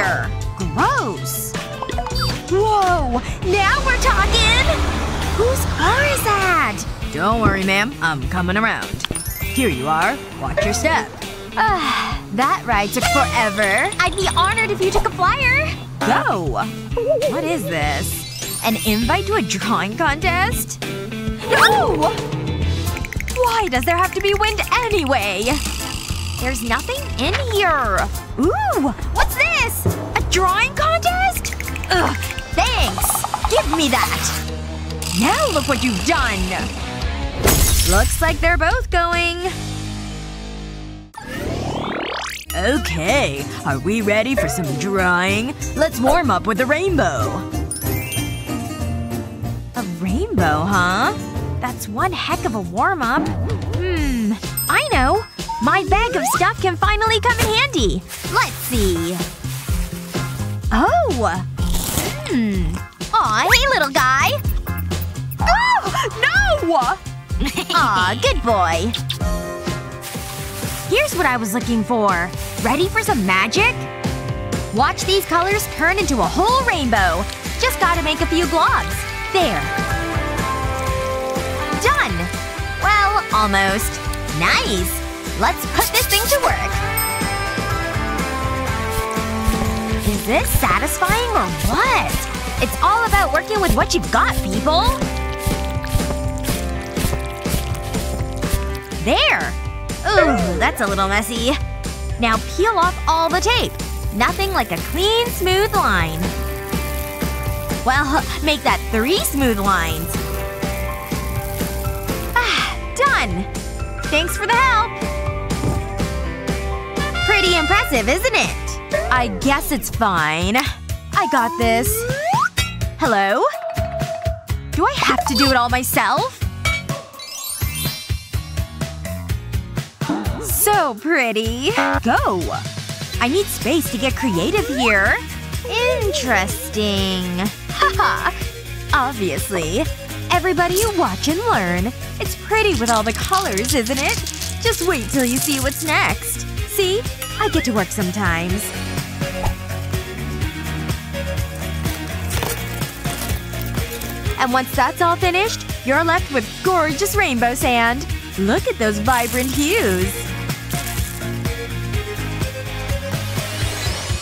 here! Gross! Whoa! Now we're talking! Whose car is that? Don't worry, ma'am. I'm coming around. Here you are. Watch your step. That ride took forever. I'd be honored if you took a flyer! Go! What is this? An invite to a drawing contest? No! Why does there have to be wind anyway? There's nothing in here. Ooh! What's this? A drawing contest? Ugh. Thanks. Give me that. Now look what you've done. Looks like they're both going. Okay. Are we ready for some drawing? Let's warm up with a rainbow. A rainbow, huh? That's one heck of a warm-up. I know! My bag of stuff can finally come in handy! Let's see. Oh! Aw, hey little guy! Oh! No! Aw, good boy. Here's what I was looking for. Ready for some magic? Watch these colors turn into a whole rainbow. Just gotta make a few globs. There. Done! Well, almost. Nice! Let's put this thing to work. Is this satisfying or what? It's all about working with what you've got, people! There! Ooh, that's a little messy. Now peel off all the tape. Nothing like a clean, smooth line. Well, make that 3 smooth lines. Done! Thanks for the help! Pretty impressive, isn't it? I guess it's fine. I got this. Hello? Do I have to do it all myself? So pretty. Go! I need space to get creative here. Interesting. Haha. Obviously. Everybody, you watch and learn. It's pretty with all the colors, isn't it? Just wait till you see what's next. See? I get to work sometimes. And once that's all finished, you're left with gorgeous rainbow sand. Look at those vibrant hues.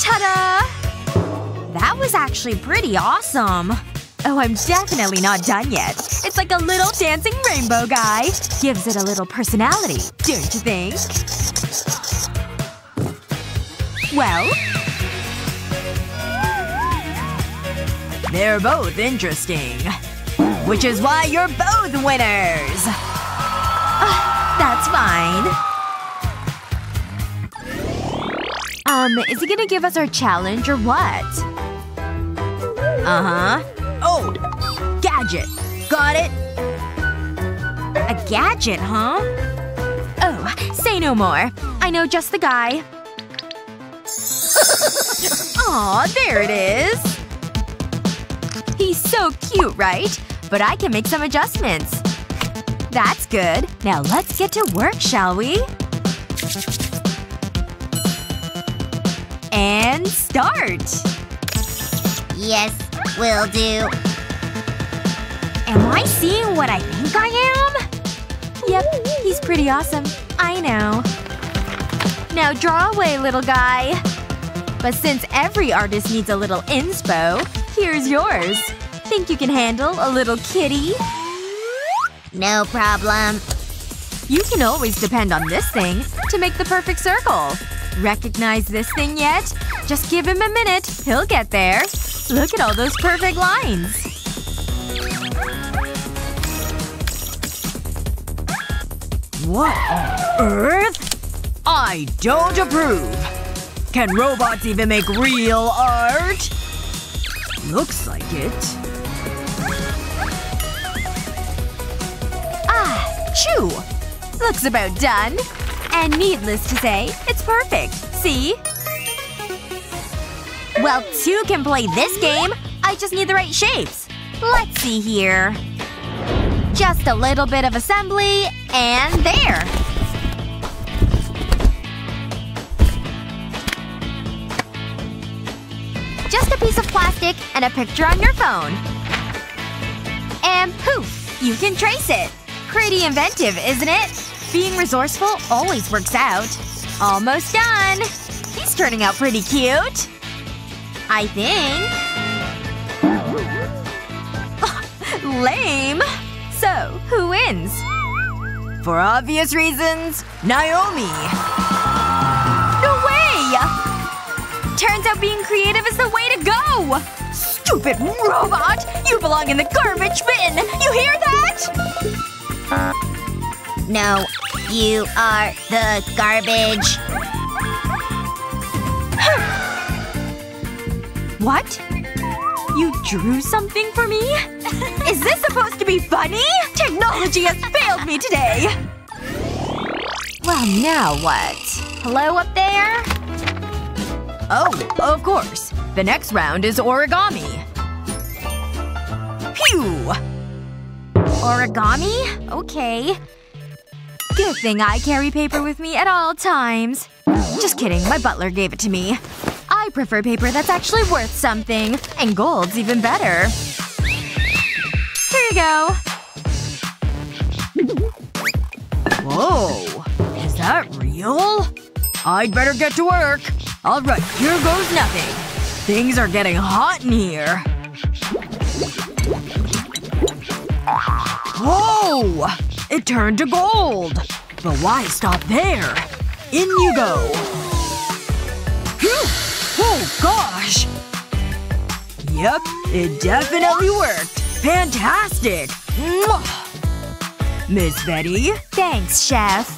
Ta-da! That was actually pretty awesome. Oh, I'm definitely not done yet. It's like a little dancing rainbow guy. Gives it a little personality, don't you think? Well? They're both interesting. Which is why you're both winners! That's fine. Is he gonna give us our challenge or what? Oh! Gadget! Got it? A gadget, huh? Oh, say no more. I know just the guy. Aw, there it is! He's so cute, right? But I can make some adjustments. That's good. Now let's get to work, shall we? And start! Yes, will do. Am I seeing what I think I am? Yep, he's pretty awesome. I know. Now draw away, little guy. But since every artist needs a little inspo, here's yours. Think you can handle a little kitty? No problem. You can always depend on this thing to make the perfect circle. Recognize this thing yet? Just give him a minute. He'll get there. Look at all those perfect lines. What on earth? I don't approve. Can robots even make real art? Looks like it. Ah! Chew! Looks about done. And needless to say, it's perfect. See? Well, two can play this game. I just need the right shapes. Let's see here. Just a little bit of assembly, and there! piece of plastic and a picture on your phone. And poof! You can trace it! Pretty inventive, isn't it? Being resourceful always works out. Almost done! He's turning out pretty cute! I think… Lame! So, who wins? For obvious reasons, Naomi! No way! Turns out being creative is the way to go! Stupid robot! You belong in the garbage bin! You hear that? No. You are the garbage. What? You drew something for me? Is this supposed to be funny? Technology has failed me today! Well, now what? Hello up there? Oh, of course. The next round is origami. Phew! Origami? Okay. Good thing I carry paper with me at all times. Just kidding, my butler gave it to me. I prefer paper that's actually worth something. And gold's even better. Here you go. Whoa. Is that real? I'd better get to work. Alright, here goes nothing. Things are getting hot in here. Whoa! It turned to gold! But why stop there? In you go. Oh gosh! Yep, it definitely worked. Fantastic! Mwah! Miss Betty? Thanks, Chef.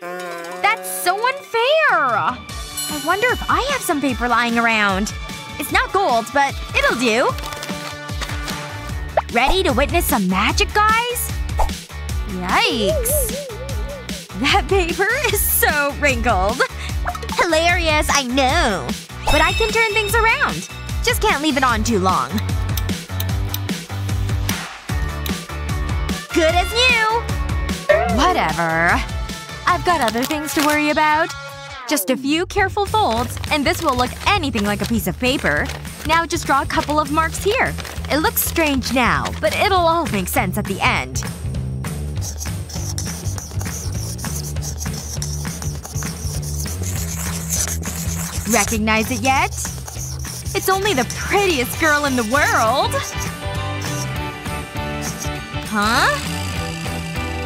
That's so unfair! I wonder if I have some paper lying around. It's not gold, but it'll do. Ready to witness some magic, guys? Yikes. That paper is so wrinkled. Hilarious, I know. But I can turn things around. Just can't leave it on too long. Good as new! Whatever. I've got other things to worry about. Just a few careful folds, and this will look anything like a piece of paper. Now just draw a couple of marks here. It looks strange now, but it'll all make sense at the end. Recognize it yet? It's only the prettiest girl in the world! Huh?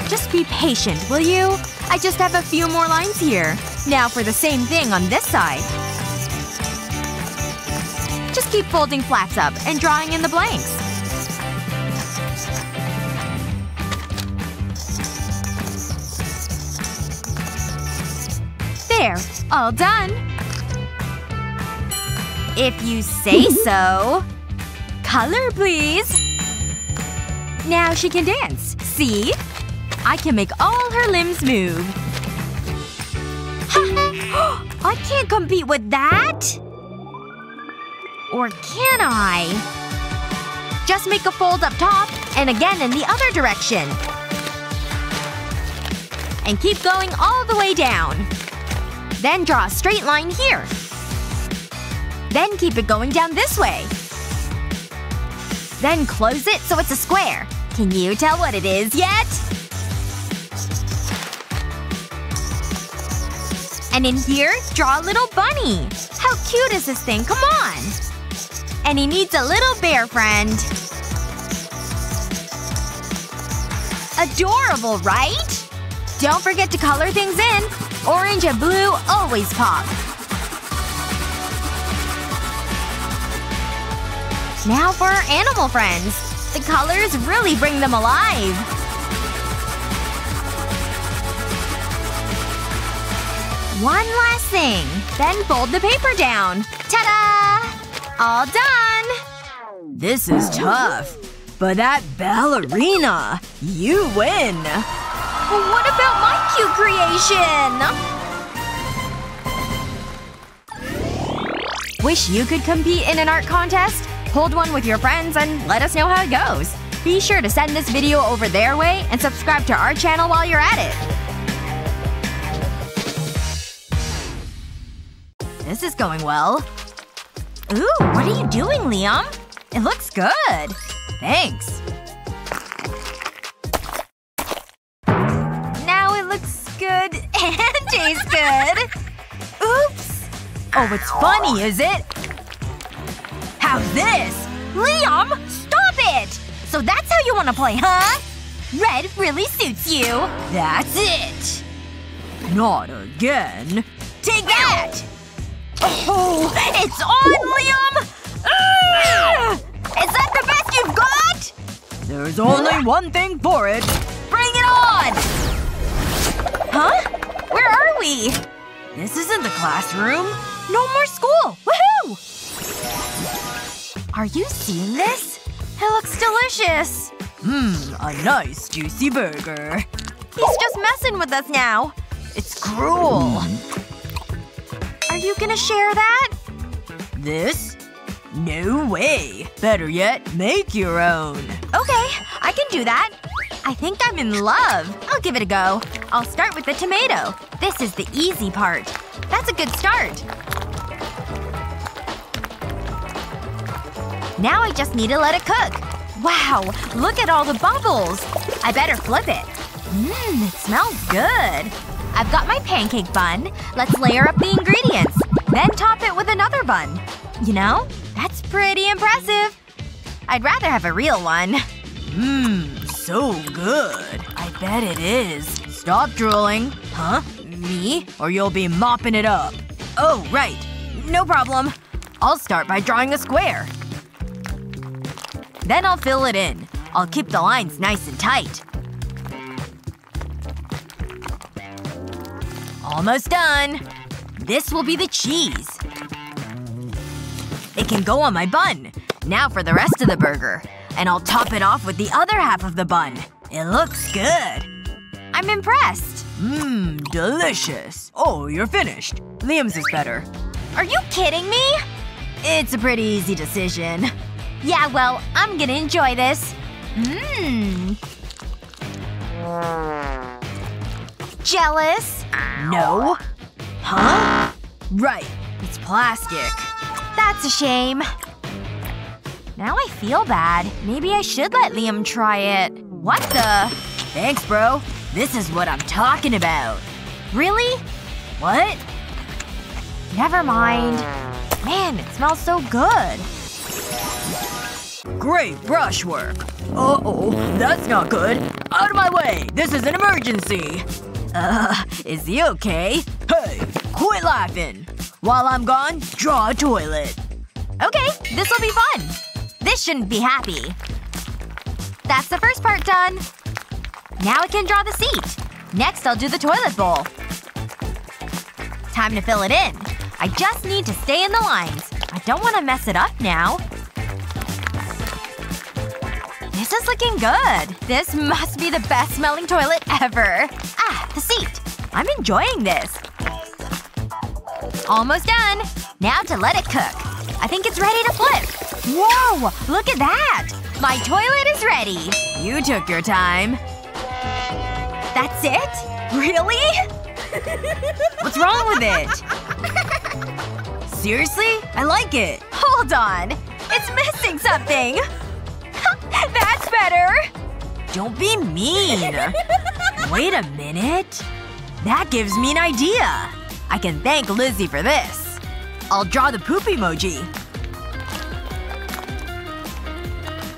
Just be patient, will you? I just have a few more lines here. Now for the same thing on this side. Just keep folding flats up and drawing in the blanks. There. All done. If you say so. Color, please. Now she can dance. See? I can make all her limbs move. Ha! I can't compete with that! Or can I? Just make a fold up top, and again in the other direction. And keep going all the way down. Then draw a straight line here. Then keep it going down this way. Then close it so it's a square. Can you tell what it is yet? And in here, draw a little bunny. How cute is this thing? Come on! And he needs a little bear friend. Adorable, right? Don't forget to color things in. Orange and blue always pop. Now for our animal friends. The colors really bring them alive. One last thing. Then fold the paper down. Ta-da! All done! This is tough. But that ballerina! You win! Well, what about my cute creation? Wish you could compete in an art contest? Hold one with your friends and let us know how it goes. Be sure to send this video over their way and subscribe to our channel while you're at it. This is going well. Ooh, what are you doing, Liam? It looks good. Thanks. Now it looks good and tastes good. Oops. Oh, it's funny, is it? How's this? Liam, stop it! So that's how you want to play, huh? Red really suits you. That's it. Not again. Take that! Oh, it's on, Liam! Ugh! Is that the best you've got? There's only one thing for it. Bring it on! Huh? Where are we? This isn't the classroom. No more school. Woohoo! Are you seeing this? It looks delicious. Mmm, a nice juicy burger. He's just messing with us now. It's cruel. Are you gonna share that? This? No way. Better yet, make your own. Okay, I can do that. I think I'm in love. I'll give it a go. I'll start with the tomato. This is the easy part. That's a good start. Now I just need to let it cook. Wow, look at all the bubbles. I better flip it. Mmm, it smells good. I've got my pancake bun. Let's layer up the ingredients. Then top it with another bun. You know? That's pretty impressive. I'd rather have a real one. Mmm, so good. I bet it is. Stop drooling. Huh? Me? Or you'll be mopping it up. Oh, right. No problem. I'll start by drawing a square. Then I'll fill it in. I'll keep the lines nice and tight. Almost done. This will be the cheese. It can go on my bun. Now for the rest of the burger. And I'll top it off with the other half of the bun. It looks good. I'm impressed. Mmm, delicious. Oh, you're finished. Liam's is better. Are you kidding me? It's a pretty easy decision. Yeah, well, I'm gonna enjoy this. Mmm. Jealous? No. Huh? Right. It's plastic. That's a shame. Now I feel bad. Maybe I should let Liam try it. What the? Thanks, bro. This is what I'm talking about. Really? What? Never mind. Man, it smells so good. Great brushwork. Uh-oh. That's not good. Out of my way! This is an emergency! Is he okay? Hey! Quit laughing! While I'm gone, draw a toilet. Okay, this'll be fun. This shouldn't be happy. That's the first part done. Now I can draw the seat. Next I'll do the toilet bowl. Time to fill it in. I just need to stay in the lines. I don't want to mess it up now. This is looking good. This must be the best smelling toilet ever. Ah, the seat. I'm enjoying this. Almost done. Now to let it cook. I think it's ready to flip. Whoa! Look at that! My toilet is ready! You took your time. That's it? Really? What's wrong with it? Seriously? I like it. Hold on. It's missing something. That's better! Don't be mean. Wait a minute. That gives me an idea. I can thank Lizzie for this. I'll draw the poop emoji.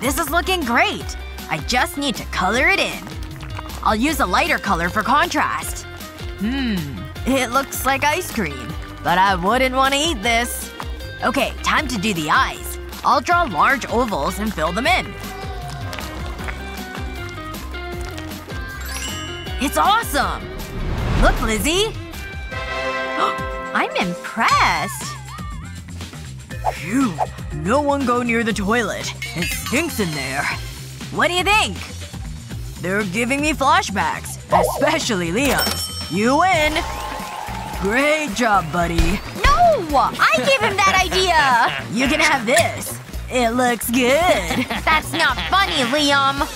This is looking great. I just need to color it in. I'll use a lighter color for contrast. Hmm. It looks like ice cream. But I wouldn't want to eat this. Okay, time to do the eyes. I'll draw large ovals and fill them in. It's awesome! Look, Lizzie! I'm impressed! Phew. No one go near the toilet. It stinks in there. What do you think? They're giving me flashbacks. Especially Liam's. You win! Great job, buddy. No! I gave him that idea! You can have this. It looks good. That's not funny, Liam.